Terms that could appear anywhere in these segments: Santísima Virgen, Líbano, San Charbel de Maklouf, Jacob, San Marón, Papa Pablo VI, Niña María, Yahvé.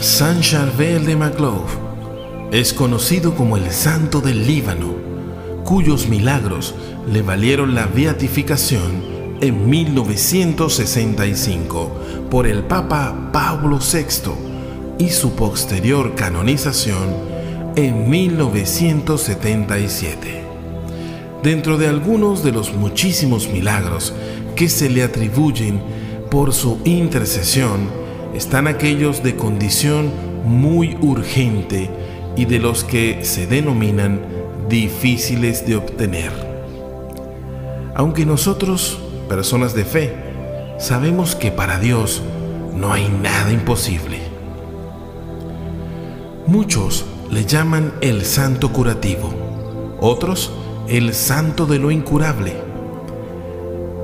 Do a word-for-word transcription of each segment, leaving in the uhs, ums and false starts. San Charbel de Maklouf es conocido como el Santo del Líbano, cuyos milagros le valieron la beatificación en mil novecientos sesenta y cinco por el Papa Pablo sexto y su posterior canonización en mil novecientos setenta y siete. Dentro de algunos de los muchísimos milagros que se le atribuyen por su intercesión, están aquellos de condición muy urgente y de los que se denominan difíciles de obtener. Aunque nosotros, personas de fe, sabemos que para Dios no hay nada imposible. Muchos le llaman el santo curativo, otros el santo de lo incurable.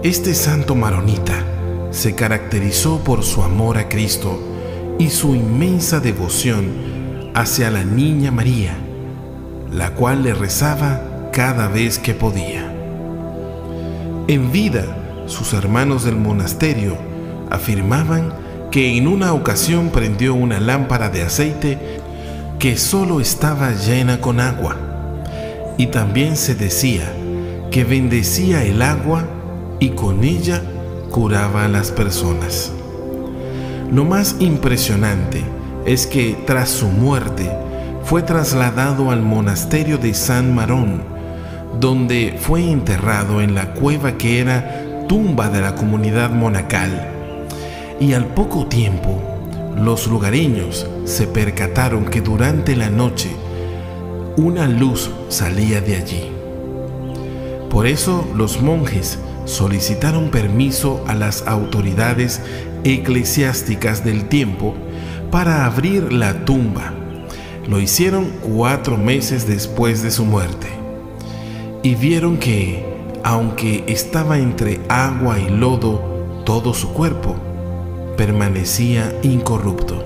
Este santo maronita se caracterizó por su amor a Cristo y su inmensa devoción hacia la Niña María, la cual le rezaba cada vez que podía. En vida, sus hermanos del monasterio afirmaban que en una ocasión prendió una lámpara de aceite que solo estaba llena con agua, y también se decía que bendecía el agua y con ella curaba a las personas. Lo más impresionante es que tras su muerte fue trasladado al monasterio de San Marón, donde fue enterrado en la cueva que era tumba de la comunidad monacal, y al poco tiempo los lugareños se percataron que durante la noche una luz salía de allí. Por eso los monjes solicitaron permiso a las autoridades eclesiásticas del tiempo para abrir la tumba. Lo hicieron cuatro meses después de su muerte, y vieron que, aunque estaba entre agua y lodo todo su cuerpo, permanecía incorrupto.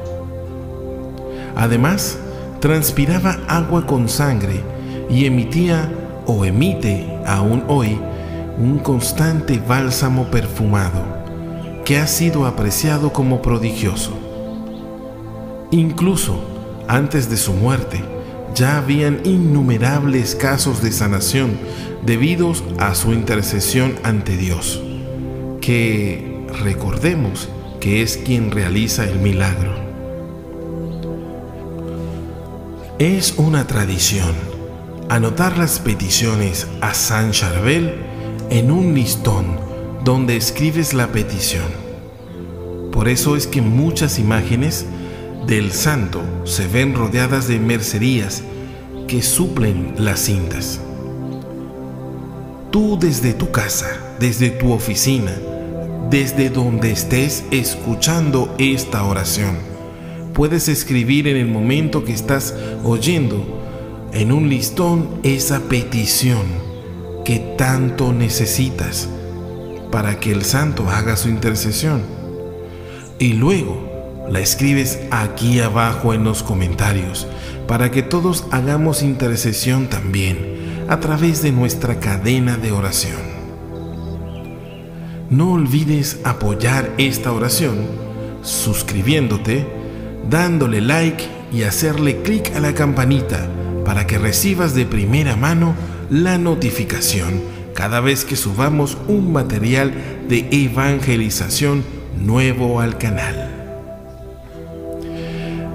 Además, transpiraba agua con sangre y emitía o emite aún hoy un constante bálsamo perfumado que ha sido apreciado como prodigioso. Incluso antes de su muerte ya habían innumerables casos de sanación debidos a su intercesión ante Dios, que recordemos que es quien realiza el milagro. Es una tradición anotar las peticiones a San Charbel en un listón donde escribes la petición. Por eso es que muchas imágenes del santo se ven rodeadas de mercerías que suplen las cintas. Tú desde tu casa, desde tu oficina, desde donde estés escuchando esta oración, puedes escribir en el momento que estás oyendo en un listón esa petición que tanto necesitas para que el santo haga su intercesión, y luego la escribes aquí abajo en los comentarios para que todos hagamos intercesión también a través de nuestra cadena de oración. No olvides apoyar esta oración suscribiéndote, dándole like y hacerle clic a la campanita para que recibas de primera mano la notificación cada vez que subamos un material de evangelización nuevo al canal.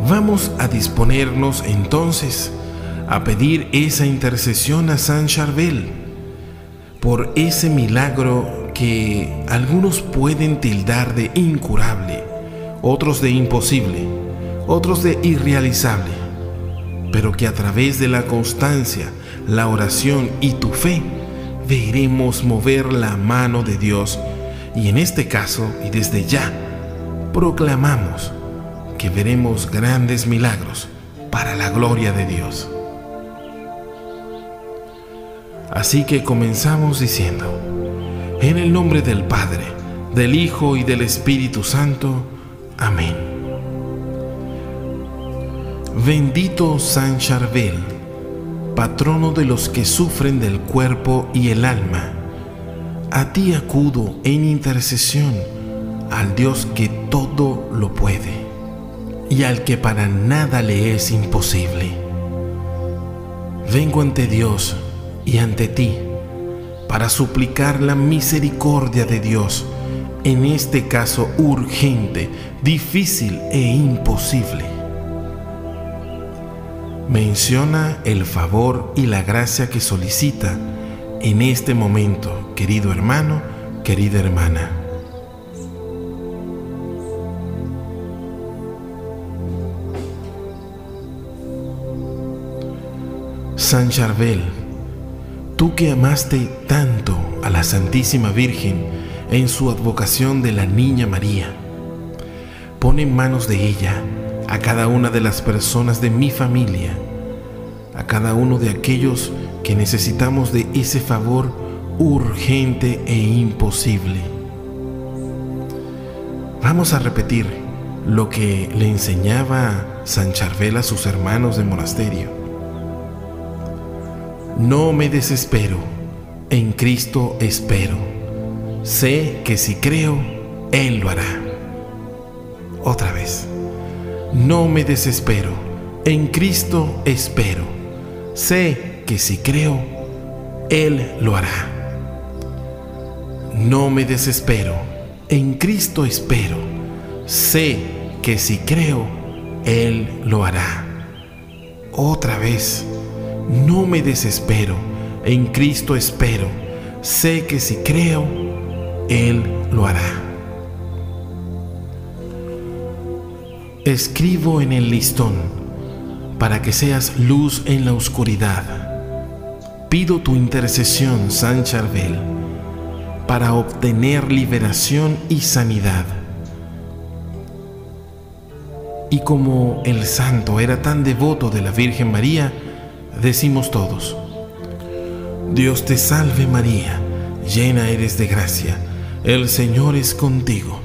Vamos a disponernos entonces a pedir esa intercesión a San Charbel por ese milagro que algunos pueden tildar de incurable, otros de imposible, otros de irrealizable, pero que a través de la constancia, la oración y tu fe, veremos mover la mano de Dios, y en este caso y desde ya proclamamos que veremos grandes milagros para la gloria de Dios. Así que comenzamos diciendo: en el nombre del Padre, del Hijo y del Espíritu Santo. Amén. Bendito San Charbel, patrono de los que sufren del cuerpo y el alma, a ti acudo en intercesión al Dios que todo lo puede. y al que para nada le es imposible. Vengo ante Dios y ante ti para suplicar la misericordia de Dios, en este caso urgente, difícil e imposible. Menciona el favor y la gracia que solicita en este momento, querido hermano, querida hermana. San Charbel, tú que amaste tanto a la Santísima Virgen en su advocación de la Niña María, pon en manos de ella a cada una de las personas de mi familia, a cada uno de aquellos que necesitamos de ese favor urgente e imposible. Vamos a repetir lo que le enseñaba San Charbel a sus hermanos de monasterio. No me desespero, en Cristo espero. Sé que si creo, Él lo hará. Otra vez. No me desespero, en Cristo espero. Sé que si creo, Él lo hará. No me desespero, en Cristo espero. Sé que si creo, Él lo hará. Otra vez. No me desespero, en Cristo espero, sé que si creo, Él lo hará. Escribo en el listón, para que seas luz en la oscuridad. Pido tu intercesión, San Charbel, para obtener liberación y sanidad. Y como el santo era tan devoto de la Virgen María, decimos todos: Dios te salve María, llena eres de gracia, el Señor es contigo,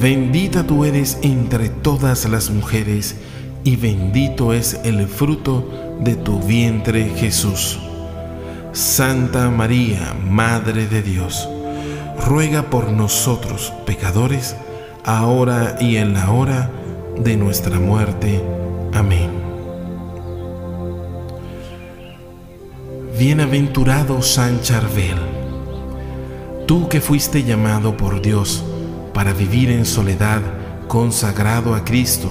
bendita tú eres entre todas las mujeres, y bendito es el fruto de tu vientre Jesús. Santa María, Madre de Dios, ruega por nosotros pecadores, ahora y en la hora de nuestra muerte. Amén. Bienaventurado San Charbel, tú que fuiste llamado por Dios para vivir en soledad, consagrado a Cristo,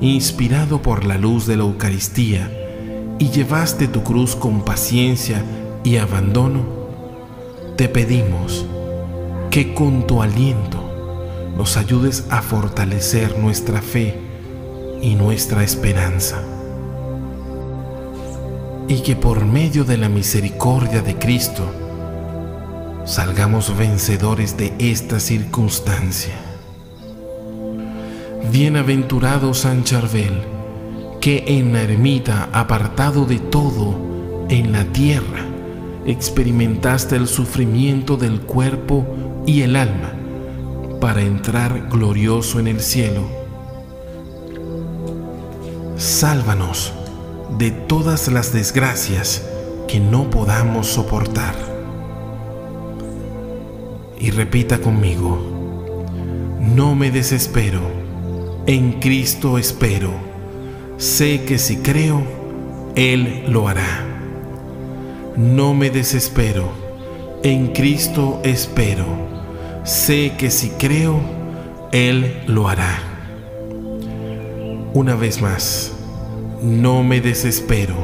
inspirado por la luz de la Eucaristía, y llevaste tu cruz con paciencia y abandono, te pedimos que con tu aliento nos ayudes a fortalecer nuestra fe y nuestra esperanza, y que por medio de la misericordia de Cristo salgamos vencedores de esta circunstancia. Bienaventurado San Charbel, que en la ermita, apartado de todo en la tierra, experimentaste el sufrimiento del cuerpo y el alma para entrar glorioso en el cielo. Sálvanos de todas las desgracias que no podamos soportar. Y repita conmigo: no me desespero, en Cristo espero, sé que si creo, Él lo hará. No me desespero, en Cristo espero, sé que si creo, Él lo hará. Una vez más. No me desespero,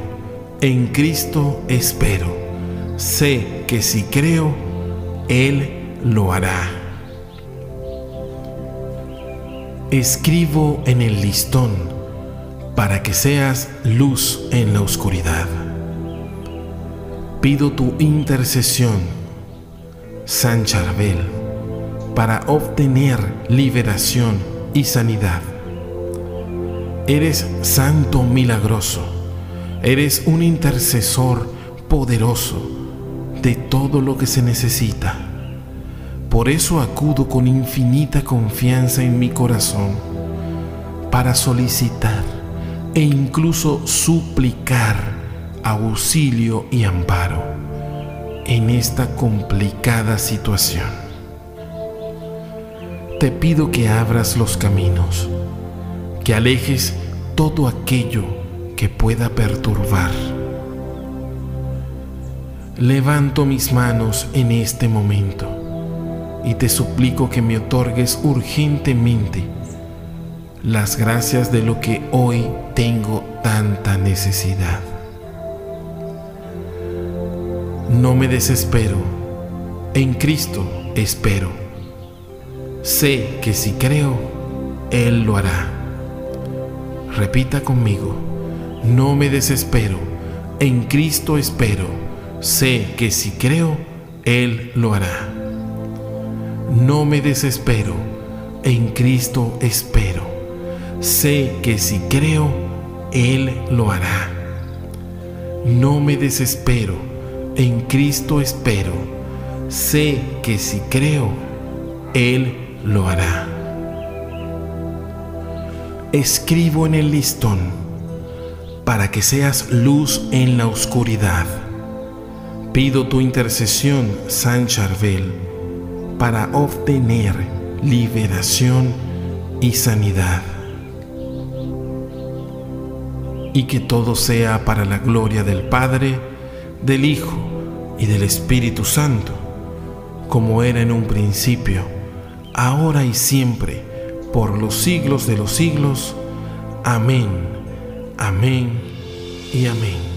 en Cristo espero, sé que si creo, Él lo hará. Escribo en el listón, para que seas luz en la oscuridad. Pido tu intercesión, San Charbel, para obtener liberación y sanidad. Eres santo milagroso, eres un intercesor poderoso de todo lo que se necesita. Por eso acudo con infinita confianza en mi corazón para solicitar e incluso suplicar auxilio y amparo en esta complicada situación. Te pido que abras los caminos, que alejes todo aquello que pueda perturbar. Levanto mis manos en este momento y te suplico que me otorgues urgentemente las gracias de lo que hoy tengo tanta necesidad. No me desespero, en Cristo espero. Sé que si creo, Él lo hará. Repita conmigo, no me desespero, en Cristo espero. Sé que si creo, Él lo hará. No me desespero, en Cristo espero. Sé que si creo, Él lo hará. No me desespero, en Cristo espero. Sé que si creo, Él lo hará. Escribo en el listón para que seas luz en la oscuridad. Pido tu intercesión, San Charbel, para obtener liberación y sanidad. Y que todo sea para la gloria del Padre, del Hijo y del Espíritu Santo, como era en un principio, ahora y siempre, por los siglos de los siglos. Amén, amén y amén.